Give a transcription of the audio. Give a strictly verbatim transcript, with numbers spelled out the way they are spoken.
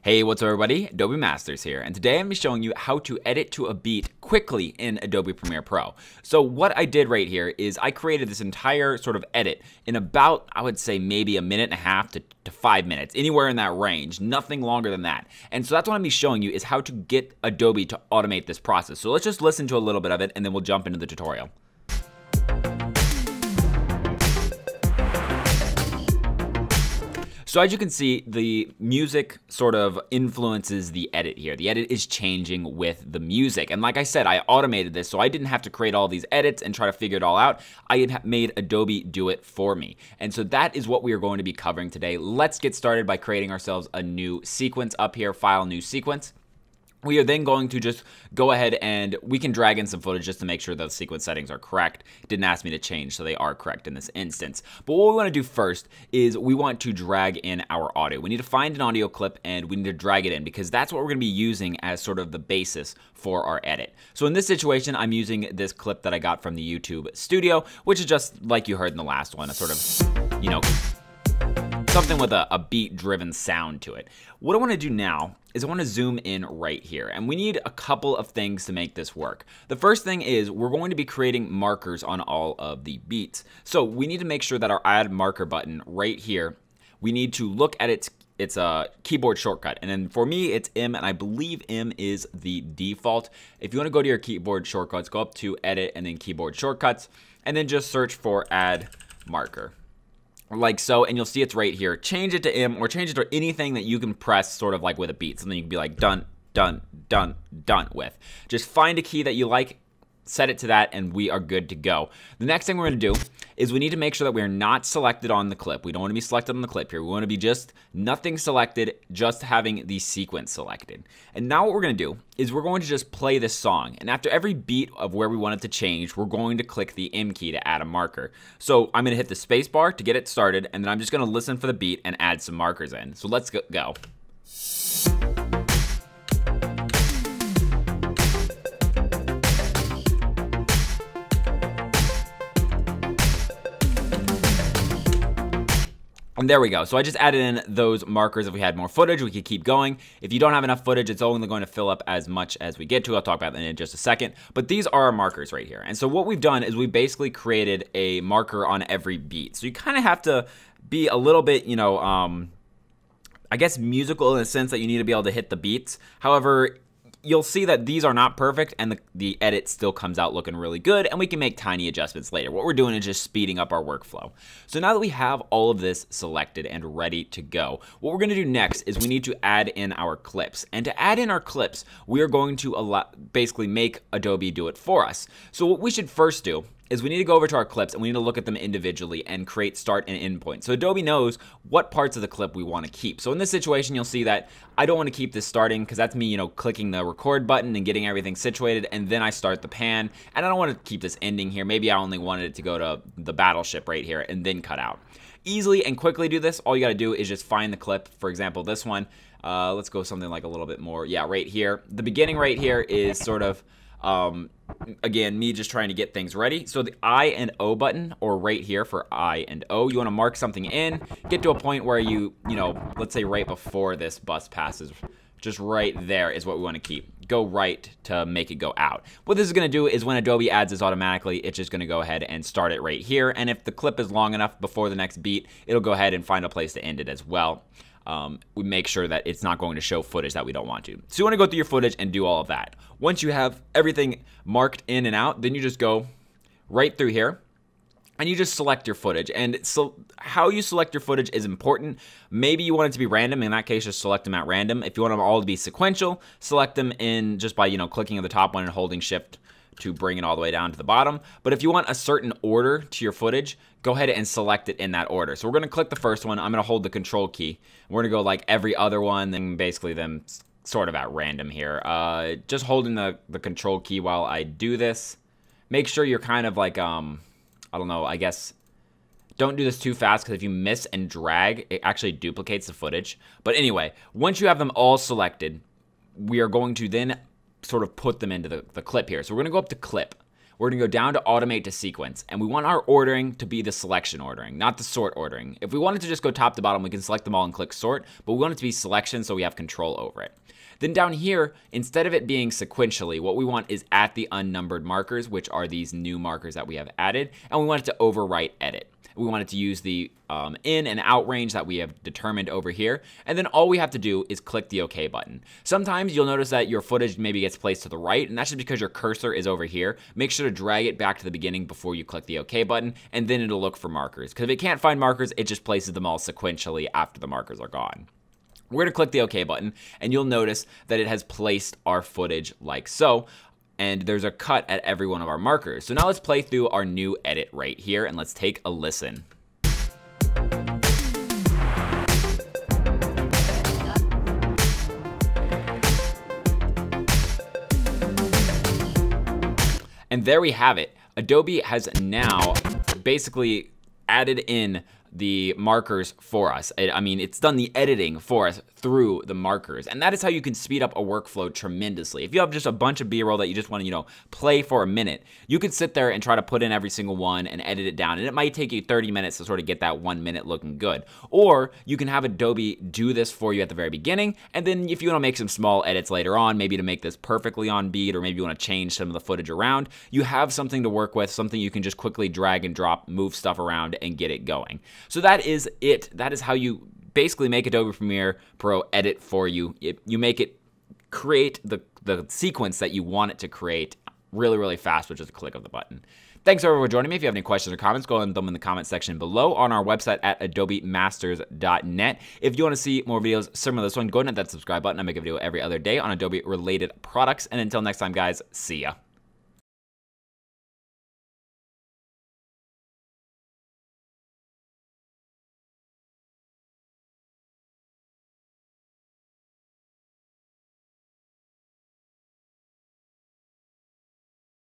Hey, what's up everybody, Adobe Masters here, and today I'm going to be showing you how to edit to a beat quickly in Adobe Premiere Pro. So what I did right here is I created this entire sort of edit in about, I would say maybe a minute and a half to, to five minutes, anywhere in that range, nothing longer than that. And so that's what I'm going to be showing you is how to get Adobe to automate this process. So let's just listen to a little bit of it and then we'll jump into the tutorial. So as you can see, the music sort of influences the edit here. The edit is changing with the music. And like I said, I automated this, so I didn't have to create all these edits and try to figure it all out. I had made Adobe do it for me. And so that is what we are going to be covering today. Let's get started by creating ourselves a new sequence up here, File, New Sequence. We are then going to just go ahead and we can drag in some footage just to make sure those sequence settings are correct. It didn't ask me to change, so they are correct in this instance. But what we want to do first is we want to drag in our audio. We need to find an audio clip and we need to drag it in because that's what we're going to be using as sort of the basis for our edit. So in this situation, I'm using this clip that I got from the YouTube Studio, which is just like you heard in the last one, a sort of, you know, something with a, a beat-driven sound to it. What I want to do now is I want to zoom in right here, and we need a couple of things to make this work. The first thing is we're going to be creating markers on all of the beats. So we need to make sure that our Add Marker button right here, we need to look at its It's a keyboard shortcut. And then for me, it's M, and I believe M is the default. If you want to go to your keyboard shortcuts, go up to Edit and then Keyboard Shortcuts, and then just search for Add Marker. Like so, and you'll see it's right here. Change it to M or change it to anything that you can press sort of like with a beat. Something you can be like done, done, done, done with. Just find a key that you like, set it to that, and we are good to go. The next thing we're gonna do is we need to make sure that we're not selected on the clip. We don't wanna be selected on the clip here. We wanna be just nothing selected, just having the sequence selected. And now what we're gonna do is we're going to just play this song. And after every beat of where we want it to change, we're going to click the M key to add a marker. So I'm gonna hit the space bar to get it started, and then I'm just gonna listen for the beat and add some markers in. So let's go. And there we go. So I just added in those markers. If we had more footage, we could keep going. If you don't have enough footage, it's only going to fill up as much as we get to. I'll talk about that in just a second. But these are our markers right here. And so what we've done is we basically created a marker on every beat. So you kind of have to be a little bit, you know, um, I guess musical in the sense that you need to be able to hit the beats. However, you'll see that these are not perfect and the, the edit still comes out looking really good, and we can make tiny adjustments later. What we're doing is just speeding up our workflow. So now that we have all of this selected and ready to go, what we're gonna do next is we need to add in our clips. And to add in our clips, we are going to allow, basically make Adobe do it for us. So what we should first do is we need to go over to our clips and we need to look at them individually and create start and end points. So Adobe knows what parts of the clip we want to keep. So in this situation, you'll see that I don't want to keep this starting because that's me, you know, clicking the record button and getting everything situated, and then I start the pan, and I don't want to keep this ending here. Maybe I only wanted it to go to the battleship right here and then cut out. Easily and quickly do this. All you got to do is just find the clip. For example, this one, uh, let's go something like a little bit more. Yeah, right here. The beginning right here is sort of, um, again, me just trying to get things ready. So the I and O button, or right here for I and O, you want to mark something in, get to a point where you, you know, let's say right before this bus passes, just right there is what we want to keep. Go right to make it go out. What this is going to do is when Adobe adds this automatically, it's just going to go ahead and start it right here. And if the clip is long enough before the next beat, it'll go ahead and find a place to end it as well. Um, we make sure that it's not going to show footage that we don't want to. So you want to go through your footage and do all of that. Once you have everything marked in and out, then you just go right through here and you just select your footage. And so how you select your footage is important. Maybe you want it to be random. In that case, just select them at random. If you want them all to be sequential, select them in just by, you know, clicking on the top one and holding shift to bring it all the way down to the bottom. But if you want a certain order to your footage, go ahead and select it in that order. So we're gonna click the first one. I'm gonna hold the control key. We're gonna go like every other one, then basically them sort of at random here. Uh, just holding the, the control key while I do this. Make sure you're kind of like, um, I don't know, I guess, don't do this too fast because if you miss and drag, it actually duplicates the footage. But anyway, once you have them all selected, we are going to then sort of put them into the, the clip here. So we're gonna go up to clip. we're gonna go down to automate to sequence, and we want our ordering to be the selection ordering, not the sort ordering. If we wanted to just go top to bottom, we can select them all and click sort, but we want it to be selection so we have control over it. Then down here, instead of it being sequentially, what we want is at the unnumbered markers, which are these new markers that we have added, and we want it to overwrite edit. We want it to use the um, in and out range that we have determined over here, and then all we have to do is click the OK button. Sometimes you'll notice that your footage maybe gets placed to the right, and that's just because your cursor is over here. Make sure to drag it back to the beginning before you click the OK button, and then it'll look for markers, because if it can't find markers, it just places them all sequentially after the markers are gone. We're gonna click the OK button, and you'll notice that it has placed our footage like so, and there's a cut at every one of our markers. So now let's play through our new edit right here, and let's take a listen. And there we have it. Adobe has now basically added in the markers for us. I mean, it's done the editing for us through the markers. And that is how you can speed up a workflow tremendously. If you have just a bunch of B-roll that you just want to, you know, play for a minute, you can sit there and try to put in every single one and edit it down. And it might take you thirty minutes to sort of get that one minute looking good. Or you can have Adobe do this for you at the very beginning. And then if you want to make some small edits later on, maybe to make this perfectly on beat, or maybe you want to change some of the footage around, you have something to work with, something you can just quickly drag and drop, move stuff around, and get it going. So that is it. That is how you basically make Adobe Premiere Pro edit for you. It, you make it create the, the sequence that you want it to create really, really fast with just a click of the button. Thanks everyone for joining me. If you have any questions or comments, go ahead and thumb in the comment section below on our website at adobe masters dot net. If you want to see more videos similar to this one, go ahead and hit that subscribe button. I make a video every other day on Adobe related products. And until next time, guys, see ya.